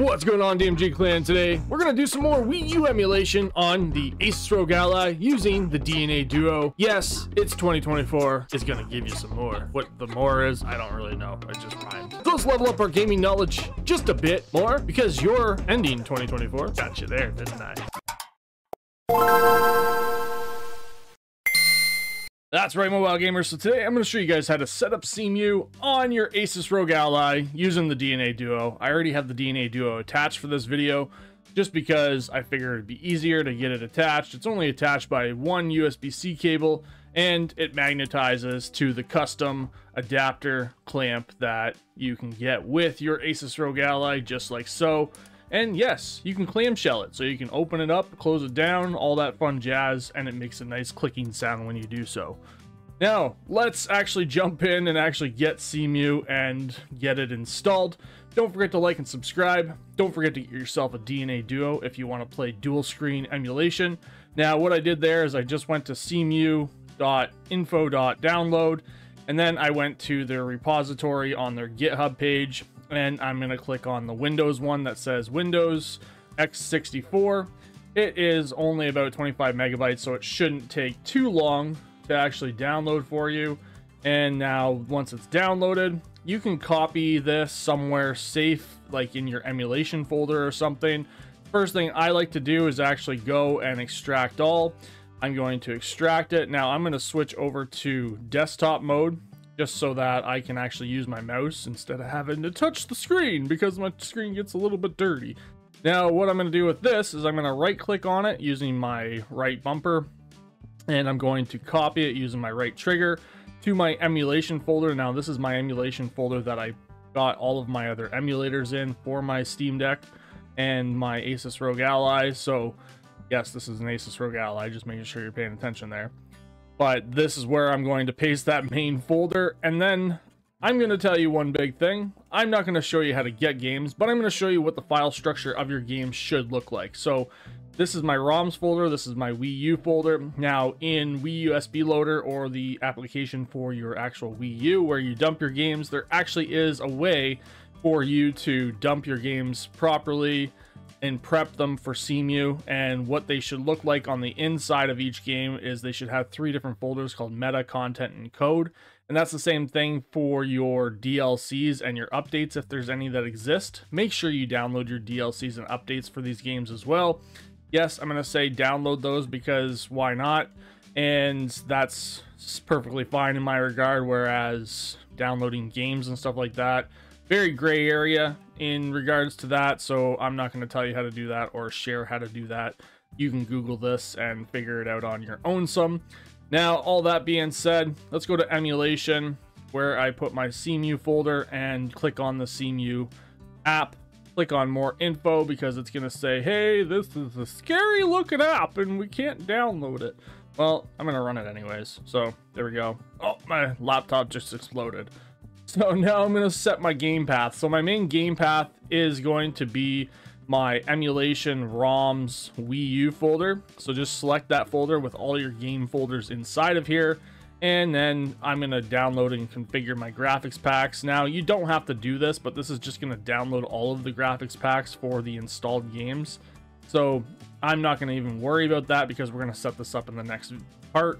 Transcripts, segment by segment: What's going on, DMG clan? Today we're going to do some more Wii U emulation on the Asus ROG Ally using the DNA Duo. Yes, it's 2024. It's going to give you some more. What the more is, I don't really know. I just rhymed. So let's level up our gaming knowledge just a bit more because you're ending 2024. Got you there, didn't I? That's right, mobile gamers. So today I'm going to show you guys how to set up Cemu on your Asus ROG Ally using the DNA Duo. I already have the DNA Duo attached for this video just because I figured it'd be easier to get it attached. It's only attached by one USB-C cable and it magnetizes to the custom adapter clamp that you can get with your Asus ROG Ally, just like so. And yes, you can clamshell it, so you can open it up, close it down, all that fun jazz, and it makes a nice clicking sound when you do so. Now, let's actually jump in and actually get Cemu and get it installed. Don't forget to like and subscribe. Don't forget to get yourself a DNA Duo if you want to play dual screen emulation. Now, what I did there is I just went to cemu.info.download, and then I went to their repository on their GitHub page. And I'm going to click on the Windows one that says Windows x64. It is only about 25 megabytes, so it shouldn't take too long to actually download for you. And now once it's downloaded, you can copy this somewhere safe, like in your emulation folder or something. First thing I like to do is actually go and extract all. I'm going to extract it. Now I'm going to switch over to desktop mode, just so that I can actually use my mouse instead of having to touch the screen because my screen gets a little bit dirty. Now, what I'm gonna do with this is I'm gonna right click on it using my right bumper, and I'm going to copy it using my right trigger to my emulation folder. Now, this is my emulation folder that I got all of my other emulators in for my Steam Deck and my Asus ROG Ally. So yes, this is an Asus ROG Ally, just making sure you're paying attention there. But this is where I'm going to paste that main folder. And then I'm going to tell you one big thing. I'm not going to show you how to get games, but I'm going to show you what the file structure of your game should look like. So this is my ROMs folder. This is my Wii U folder. Now in Wii USB Loader, or the application for your actual Wii U where you dump your games, there actually is a way for you to dump your games properly and prep them for Cemu. And what they should look like on the inside of each game is they should have three different folders called meta, content, and code. And that's the same thing for your DLCs and your updates. If there's any that exist, make sure you download your DLCs and updates for these games as well. Yes, I'm going to say download those because why not? And that's perfectly fine in my regard, whereas downloading games and stuff like that, very gray area in regards to that. So I'm not going to tell you how to do that or share how to do that. You can Google this and figure it out on your own some. Now, all that being said, let's go to emulation, where I put my Cemu folder and click on the Cemu app. Click on more info because it's going to say, hey, this is a scary looking app and we can't download it. Well, I'm going to run it anyways. So there we go. Oh, my laptop just exploded. So now I'm going to set my game path. So my main game path is going to be my emulation ROMs Wii U folder. So just select that folder with all your game folders inside of here. And then I'm going to download and configure my graphics packs. Now you don't have to do this, but this is just going to download all of the graphics packs for the installed games. So I'm not going to even worry about that because we're going to set this up in the next part.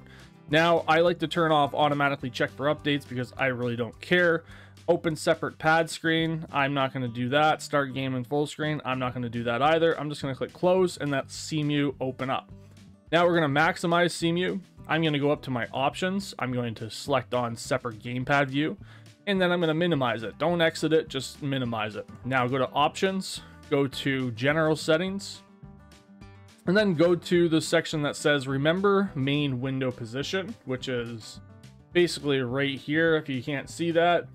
Now, I like to turn off automatically check for updates because I really don't care. Open separate pad screen, I'm not going to do that. Start game in full screen, I'm not going to do that either. I'm just going to click close and that's Cemu open up. Now we're going to maximize Cemu. I'm going to go up to my options. I'm going to select on separate gamepad view, and then I'm going to minimize it. Don't exit it, just minimize it. Now go to options, go to general settings, and then go to the section that says remember main window position, which is basically right here if you can't see that.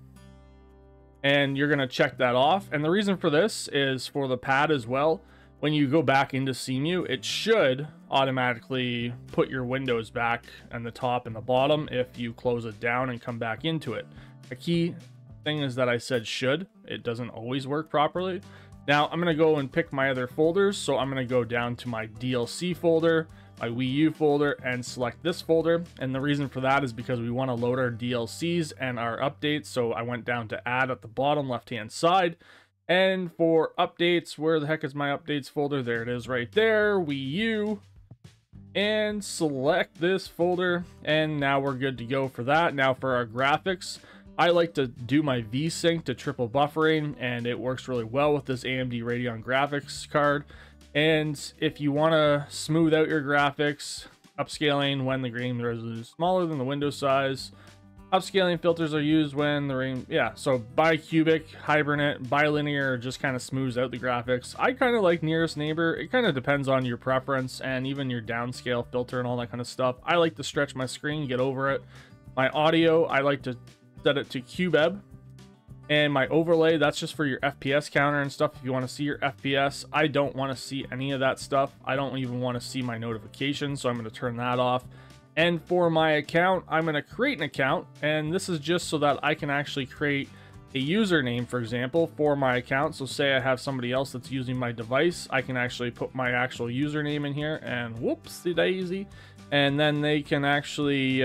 And you're going to check that off. And the reason for this is for the pad as well. When you go back into Cemu, it should automatically put your windows back on the top and the bottom if you close it down and come back into it. A key thing is that I said should. It doesn't always work properly. Now I'm going to go and pick my other folders. So I'm going to go down to my DLC folder, my Wii U folder, and select this folder. And the reason for that is because we want to load our DLCs and our updates. So I went down to add at the bottom left hand side. And for updates, where the heck is my updates folder? There it is right there, Wii U. And select this folder, and now we're good to go for that. Now for our graphics, I like to do my VSync to triple buffering, and it works really well with this AMD Radeon graphics card. And if you want to smooth out your graphics, upscaling when the game resolution is smaller than the window size. Upscaling filters are used when the ring, yeah, so bicubic, hibernate, bilinear just kind of smooths out the graphics. I kind of like nearest neighbor. It kind of depends on your preference and even your downscale filter and all that kind of stuff. I like to stretch my screen, get over it. My audio, I like to set it to Cubeb. And my overlay, that's just for your FPS counter and stuff. If you want to see your FPS, I don't want to see any of that stuff. I don't even want to see my notifications, so I'm going to turn that off. And for my account, I'm going to create an account, and this is just so that I can actually create a username, for example, for my account. So say I have somebody else that's using my device, I can actually put my actual username in here, and whoopsie daisy, and then they can actually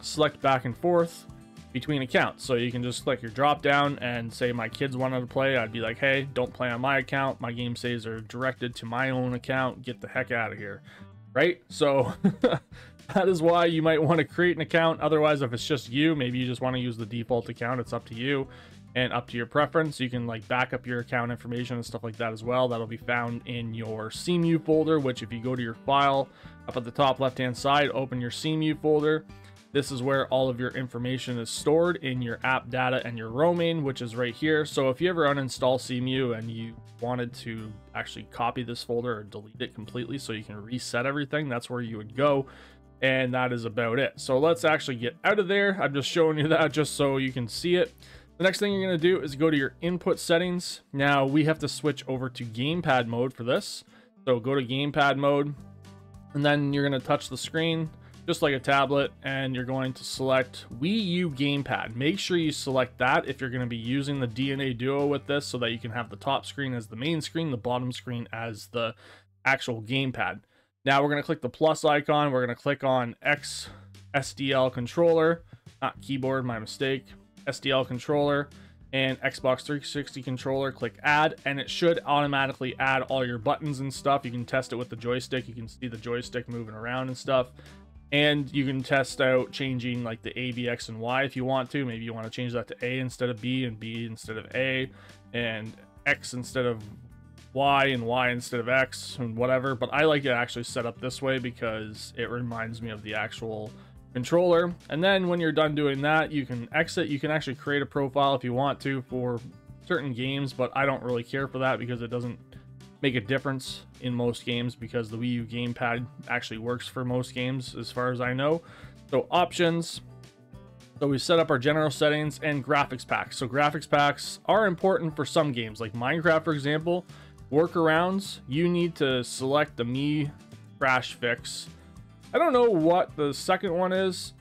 select back and forth between accounts. So you can just click your drop down and say my kids wanted to play, I'd be like, hey, don't play on my account, my game saves are directed to my own account, get the heck out of here, right? So that is why you might want to create an account. Otherwise, if it's just you, maybe you just want to use the default account, it's up to you and up to your preference. You can like back up your account information and stuff like that as well. That'll be found in your Cemu folder, which if you go to your file up at the top left hand side, open your Cemu folder. This is where all of your information is stored in your app data and your roaming, which is right here. So if you ever uninstall Cemu and you wanted to actually copy this folder or delete it completely so you can reset everything, that's where you would go. And that is about it. So let's actually get out of there. I'm just showing you that just so you can see it. The next thing you're going to do is go to your input settings. Now we have to switch over to gamepad mode for this. So go to gamepad mode, and then you're going to touch the screen just like a tablet, and you're going to select Wii U gamepad. Make sure you select that if you're going to be using the DNA Duo with this, so that you can have the top screen as the main screen, the bottom screen as the actual gamepad. Now we're going to click the plus icon. We're going to click on X SDL controller, not keyboard, my mistake, SDL controller and Xbox 360 controller. Click add, and it should automatically add all your buttons and stuff. You can test it with the joystick. You can see the joystick moving around and stuff. And you can test out changing like the A, B, X, and Y if you want to. Maybe you want to change that to A instead of B, and B instead of A, and X instead of Y, and Y instead of X, and whatever. But I like it actually set up this way because it reminds me of the actual controller. And then when you're done doing that, you can exit. You can actually create a profile if you want to for certain games, but I don't really care for that because it doesn't make a difference in most games, because the Wii U gamepad actually works for most games as far as I know. So options. So we set up our general settings and graphics packs. So graphics packs are important for some games like Minecraft, for example. Workarounds, you need to select the Mii Crash Fix. I don't know what the second one is.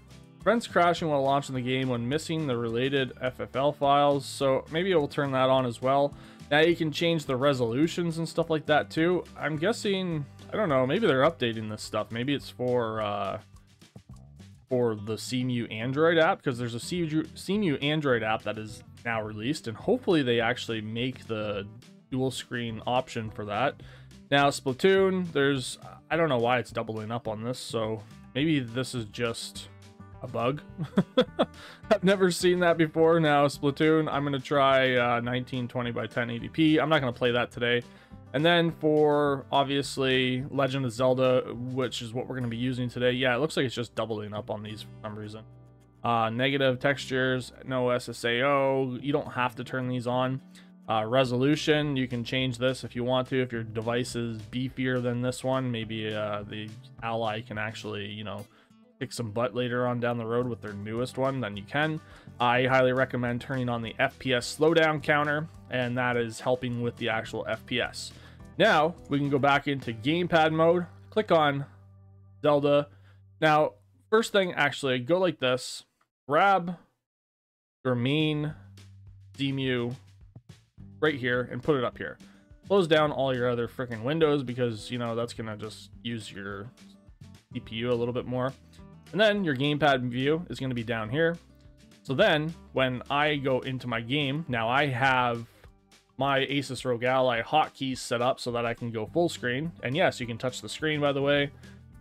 Prevents crashing while launching the game when missing the related FFL files. So maybe I will turn that on as well. Now you can change the resolutions and stuff like that too. I'm guessing, I don't know, maybe they're updating this stuff. Maybe it's for the Cemu Android app, because there's a Cemu Android app that is now released, and hopefully they actually make the dual screen option for that. Now Splatoon, there's, I don't know why it's doubling up on this, so maybe this is just a bug. I've never seen that before. Now Splatoon, I'm gonna try 1920 by 1080p. I'm not gonna play that today. And then for obviously Legend of Zelda, which is what we're gonna be using today. Yeah, it looks like it's just doubling up on these for some reason. Negative textures, no SSAO. You don't have to turn these on. Resolution, you can change this if you want to. If your device is beefier than this one, maybe the Ally can actually, you know, kick some butt later on down the road with their newest one, then you can. I highly recommend turning on the FPS slowdown counter, and that is helping with the actual FPS. Now we can go back into gamepad mode, click on Zelda. Now, first thing, actually go like this, grab your main Cemu right here and put it up here. Close down all your other freaking windows, because you know that's gonna just use your CPU a little bit more. And then your gamepad view is gonna be down here. So then when I go into my game, now I have my Asus ROG Ally hotkeys set up so that I can go full screen. And yes, you can touch the screen, by the way.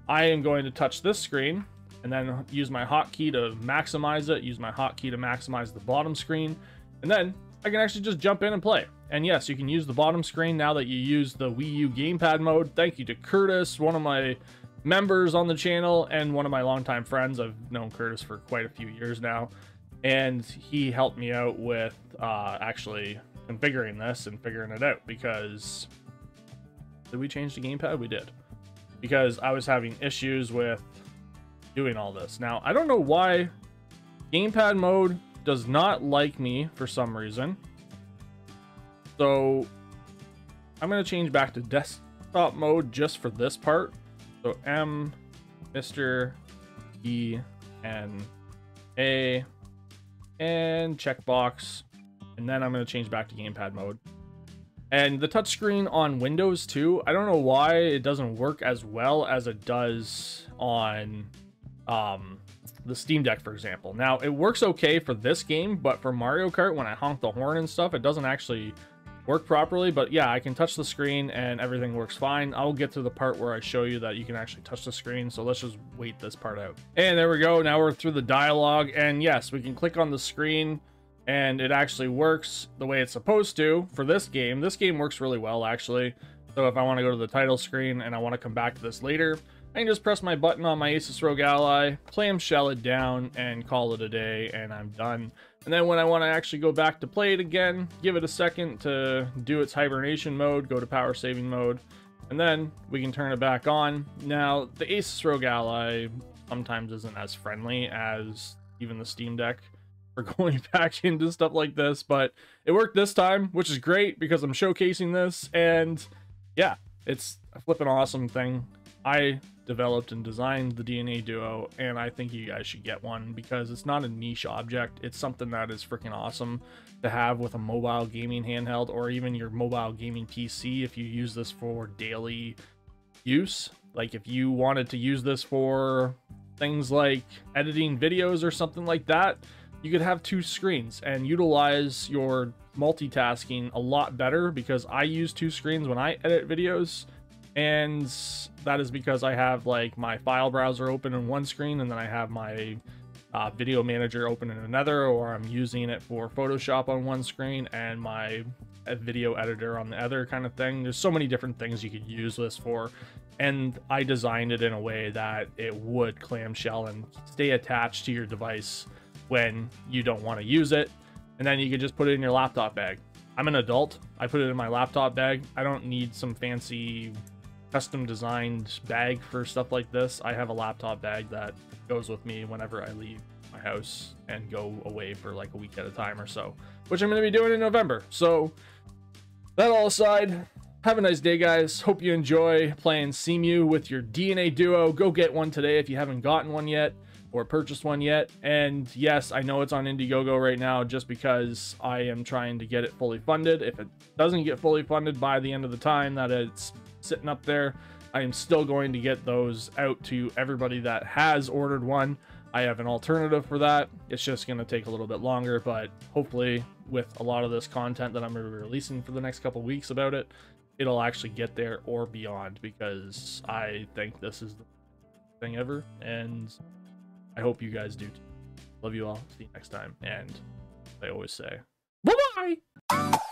I am going to touch this screen and then use my hotkey to maximize it, use my hotkey to maximize the bottom screen, and then I can actually just jump in and play. And yes, you can use the bottom screen now that you use the Wii U gamepad mode. Thank you to Curtis, one of my members on the channel and one of my longtime friends. I've known Curtis for quite a few years now, and he helped me out with actually configuring this and figuring it out, because did we change the gamepad? We did, because I was having issues with doing all this. Now, I don't know why gamepad mode does not like me for some reason. So I'm going to change back to desktop mode just for this part. So M, Mr. E, N, A, and checkbox. And then I'm going to change back to gamepad mode. And the touchscreen on Windows too, I don't know why it doesn't work as well as it does on the Steam Deck, for example. Now, it works okay for this game, but for Mario Kart, when I honk the horn and stuff, it doesn't actually work properly. But yeah, I can touch the screen and everything works fine. I'll get to the part where I show you that you can actually touch the screen, so let's just wait this part out. And there we go, now we're through the dialogue, and yes, we can click on the screen and it actually works the way it's supposed to for this game. This game works really well, actually. So if I want to go to the title screen and I want to come back to this later, I can just press my button on my Asus ROG Ally, clamshell it down, and call it a day, and I'm done. And then when I want to actually go back to play it again, give it a second to do its hibernation mode, go to power saving mode, and then we can turn it back on. Now, the Asus ROG Ally sometimes isn't as friendly as even the Steam Deck for going back into stuff like this, but it worked this time, which is great because I'm showcasing this, and yeah, it's a flippin' awesome thing. I developed and designed the DNA Duo, and I think you guys should get one because it's not a niche object. It's something that is freaking awesome to have with a mobile gaming handheld, or even your mobile gaming PC if you use this for daily use. Like if you wanted to use this for things like editing videos or something like that, you could have two screens and utilize your multitasking a lot better, because I use two screens when I edit videos. And that is because I have like my file browser open in one screen, and then I have my video manager open in another, or I'm using it for Photoshop on one screen and my video editor on the other kind of thing. There's so many different things you could use this for. And I designed it in a way that it would clamshell and stay attached to your device when you don't want to use it. And then you could just put it in your laptop bag. I'm an adult. I put it in my laptop bag. I don't need some fancy custom designed bag for stuff like this. I have a laptop bag that goes with me whenever I leave my house and go away for like a week at a time or so, which I'm going to be doing in November. So that all aside, have a nice day, guys. Hope you enjoy playing Cemu with your DNA Duo. Go get one today if you haven't gotten one yet or purchased one yet. And yes, I know it's on Indiegogo right now just because I am trying to get it fully funded. If it doesn't get fully funded by the end of the time that it's sitting up there, I am still going to get those out to everybody that has ordered one. I have an alternative for that. It's just going to take a little bit longer, but hopefully with a lot of this content that I'm going to be releasing for the next couple weeks about it, it'll actually get there or beyond, because I think this is the best thing ever, and I hope you guys do too. Love you all. See you next time, and I always say bye-bye.